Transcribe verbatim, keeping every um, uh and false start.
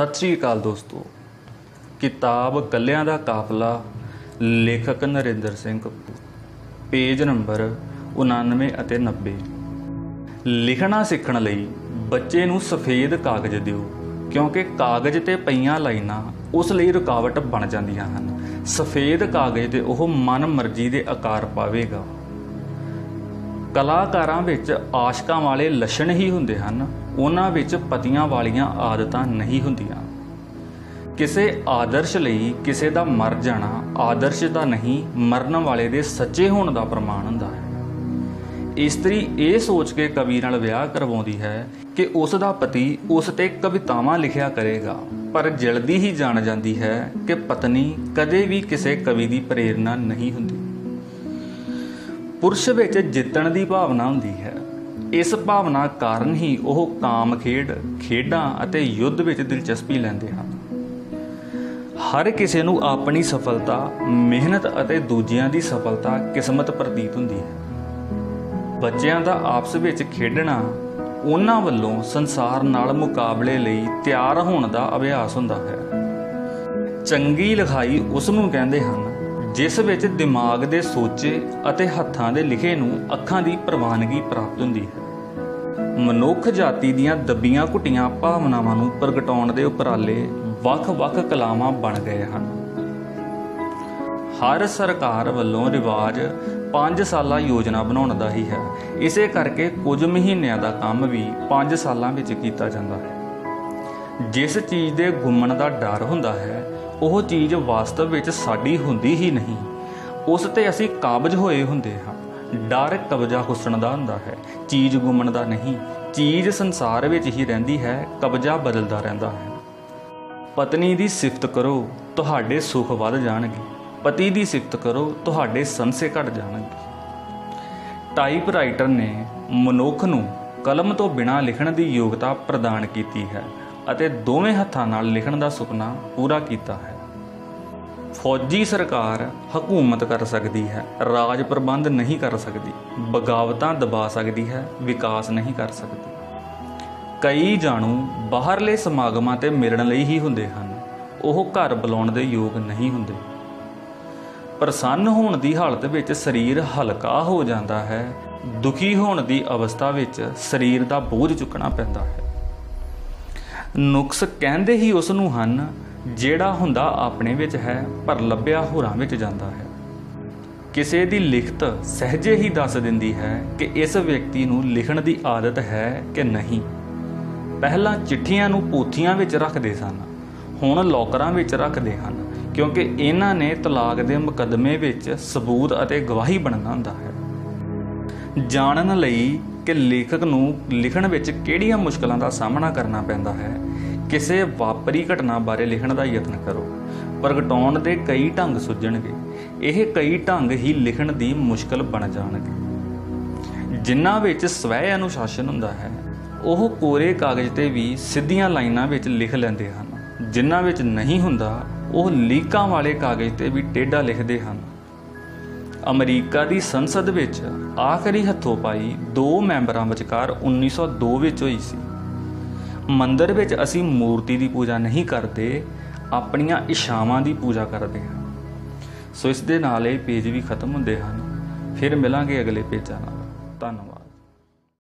सत श्री अकाल दोस्तों। किताब कल्याण दा काफला, लेखक नरेंद्र सिंह कपूर, पेज नंबर उनानवे अते नब्बे। लिखना सीखण लई बच्चे नूं सफेद कागज़ दिओ, क्योंकि कागज़ ते पईयां लाइनां उस लई रुकावट बन जांदियां हन। सफेद कागज़ ते ओह मन मर्जी दे आकार पावेगा। कलाकारां विच आशकां वाले लक्षण ही हुंदे हन, उन्हां विच पतियां वालियां आदतां नहीं हुंदियां। किसे आदर्श लई किसे दा मर जाना आदर्श दा नहीं, मरण वाले दे सच्चे होण दा प्रमाण हुंदा है। इस्तरी इह सोच के कवि नाल विआह करवाउंदी है कि उस दा पति उस ते कवितावां लिखिया करेगा, पर जल्दी ही जाण जांदी है कि पत्नी कदे भी किसे कवि दी प्रेरणा नहीं हुंदी। पुरुष विच जितण दी भावना हुंदी है। इस भावना कारण ही वह काम खेड खेडां अते युद्ध विच दिलचस्पी लैंदे हन। हर किसी नूं अपनी सफलता, मेहनत अते दूजियां दी सफलता किस्मत प्रतीत हुंदी है। बच्चियां दा आपस विच खेडणा उन्हां वल्लों संसार नाल मुकाबले लई तैयार होण दा अभ्यास हुंदा है। चंगी लिखाई उस नूं कहंदे हन जिस विच दिमाग दे सोचे अते हत्थां दे लिखे नूं अखां दी प्रवानगी प्राप्त हुंदी है। मनुख जाति दीयां दबियां घुटियां भावनावां नूं प्रगटाउण दे उपराले वख-वख कलावां बण गए हन। हर सरकार वल्लों रिवाज पाँच साला योजना बनाउण दा ही है। इसे करके कुछ महीनिਆਂ ਦਾ ਕੰਮ ਵੀ पाँच ਸਾਲਾਂ ਵਿੱਚ ਕੀਤਾ ਜਾਂਦਾ ਹੈ। जिस चीज़ ਦੇ ਗੁੰਮਣ ਦਾ ਡਰ ਹੁੰਦਾ है ਉਹ ਚੀਜ਼ ਵਾਸਤਵ ਵਿੱਚ ਸਾਡੀ ਹੁੰਦੀ ਹੀ ਨਹੀਂ, ਉਸ ਤੇ ਅਸੀਂ ਕਾਬਜ ਹੋਏ ਹੁੰਦੇ ਹਾਂ। ਡਰ ਕਬਜ਼ਾ ਹੁਸਨ ਦਾ ਹੁੰਦਾ ਹੈ, ਚੀਜ਼ ਗੁੰਮਣ ਦਾ ਨਹੀਂ। ਚੀਜ਼ ਸੰਸਾਰ ਵਿੱਚ ਹੀ ਰਹਿੰਦੀ ਹੈ, ਕਬਜ਼ਾ ਬਦਲਦਾ ਰਹਿੰਦਾ ਹੈ। ਪਤਨੀ ਦੀ ਸਿਫਤ ਕਰੋ, ਤੁਹਾਡੇ ਸੁੱਖ ਵੱਧ ਜਾਣਗੇ। ਪਤੀ ਦੀ ਸਿਫਤ ਕਰੋ, ਤੁਹਾਡੇ ਸੰਸੇ ਘਟ ਜਾਣਗੇ। ਟਾਈਪਰਾਈਟਰ ਨੇ ਮਨੁੱਖ ਨੂੰ ਕਲਮ ਤੋਂ ਬਿਨਾਂ ਲਿਖਣ ਦੀ ਯੋਗਤਾ ਪ੍ਰਦਾਨ ਕੀਤੀ ਹੈ ਅਤੇ ਦੋਵੇਂ ਹੱਥਾਂ ਨਾਲ ਲਿਖਣ ਦਾ ਸੁਪਨਾ ਪੂਰਾ ਕੀਤਾ ਹੈ। ਫੌਜੀ ਸਰਕਾਰ ਹਕੂਮਤ ਕਰ ਸਕਦੀ ਹੈ, ਰਾਜ ਪ੍ਰਬੰਧ ਨਹੀਂ ਕਰ ਸਕਦੀ। ਬਗਾਵਤਾਂ ਦਬਾ ਸਕਦੀ ਹੈ, ਵਿਕਾਸ ਨਹੀਂ ਕਰ ਸਕਦੀ। ਕਈ ਜਾਣੂ ਬਾਹਰਲੇ ਸਮਾਗਮਾਂ ਤੇ ਮਿਲਣ ਲਈ ਹੀ ਹੁੰਦੇ ਹਨ, ਉਹ ਘਰ ਬੁਲਾਉਣ ਦੇ ਯੋਗ ਨਹੀਂ ਹੁੰਦੇ। ਪ੍ਰਸੰਨ ਹੋਣ ਦੀ ਹਾਲਤ ਵਿੱਚ ਸਰੀਰ ਹਲਕਾ ਹੋ ਜਾਂਦਾ ਹੈ, ਦੁਖੀ ਹੋਣ ਦੀ ਅਵਸਥਾ ਵਿੱਚ ਸਰੀਰ ਦਾ ਬੋਝ ਚੁੱਕਣਾ ਪੈਂਦਾ ਹੈ। ਨੁਕਸ ਕਹਿੰਦੇ ਹੀ ਉਸ ਨੂੰ ਹਨ ਜਿਹੜਾ ਹੁੰਦਾ ਆਪਣੇ ਵਿੱਚ ਹੈ ਪਰ ਲੱਭਿਆ ਹੋਰਾਂ ਵਿੱਚ ਜਾਂਦਾ ਹੈ। ਕਿਸੇ ਦੀ ਲਿਖਤ ਸਹਿਜੇ ਹੀ ਦੱਸ ਦਿੰਦੀ ਹੈ ਕਿ ਇਸ ਵਿਅਕਤੀ ਨੂੰ ਲਿਖਣ ਦੀ ਆਦਤ ਹੈ ਕਿ ਨਹੀਂ। ਪਹਿਲਾਂ ਚਿੱਠੀਆਂ ਨੂੰ ਪੋਥੀਆਂ ਵਿੱਚ ਰੱਖਦੇ ਸਨ, ਹੁਣ ਲੋਕਰਾਂ ਵਿੱਚ ਰੱਖਦੇ ਹਨ, ਕਿਉਂਕਿ ਇਹਨਾਂ ਨੇ ਤਲਾਕ ਦੇ ਮੁਕੱਦਮੇ ਵਿੱਚ ਸਬੂਤ ਅਤੇ ਗਵਾਹੀ ਬਣਨਾ ਹੁੰਦਾ ਹੈ। ਜਾਣਨ ਲਈ ਕਿ ਲੇਖਕ ਨੂੰ ਲਿਖਣ ਵਿੱਚ ਕਿਹੜੀਆਂ ਮੁਸ਼ਕਲਾਂ ਦਾ ਸਾਹਮਣਾ ਕਰਨਾ ਪੈਂਦਾ ਹੈ, ਕਿਸੇ ਵਾਪਰੀ ਘਟਨਾ ਬਾਰੇ ਲਿਖਣ ਦਾ ਯਤਨ ਕਰੋ। ਪ੍ਰਗਟਾਉਣ ਦੇ ਕਈ ਢੰਗ ਸੁਝਣਗੇ, ਇਹ ਕਈ ਢੰਗ ਹੀ ਲਿਖਣ ਦੀ ਮੁਸ਼ਕਲ ਬਣ ਜਾਣਗੇ। ਜਿਨ੍ਹਾਂ ਵਿੱਚ ਸਵੈ ਅਨੁਸ਼ਾਸਨ ਹੁੰਦਾ ਹੈ ਉਹ ਕੋਰੇ ਕਾਗਜ਼ 'ਤੇ ਵੀ ਸਿੱਧੀਆਂ ਲਾਈਨਾਂ ਵਿੱਚ ਲਿਖ ਲੈਂਦੇ ਹਨ। ਜਿਨ੍ਹਾਂ ਵਿੱਚ ਨਹੀਂ ਹੁੰਦਾ ਉਹ ਲੀਕਾਂ ਵਾਲੇ ਕਾਗਜ਼ 'ਤੇ ਵੀ ਟੇਢਾ ਲਿਖਦੇ ਹਨ। ਅਮਰੀਕਾ ਦੀ ਸੰਸਦ ਵਿੱਚ ਆਖਰੀ ਹੱਥੋਂ-ਪਾਈ ਦੋ ਮੈਂਬਰਾਂ ਵਿਚਕਾਰ उन्नीस सौ दो ਵਿੱਚ ਹੋਈ ਸੀ। ਮੰਦਰ ਵਿੱਚ ਅਸੀਂ ਮੂਰਤੀ ਦੀ ਪੂਜਾ ਨਹੀਂ ਕਰਦੇ, ਆਪਣੀਆਂ ਇੱਛਾਵਾਂ ਦੀ ਪੂਜਾ ਕਰਦੇ ਹਾਂ। ਸੋ ਇਸ ਦੇ ਨਾਲ ਇਹ ਪੇਜ ਵੀ ਖਤਮ ਹੁੰਦੇ ਹਨ। ਫਿਰ ਮਿਲਾਂਗੇ ਅਗਲੇ ਪੇਜਾਂ ਨਾਲ। ਧੰਨਵਾਦ।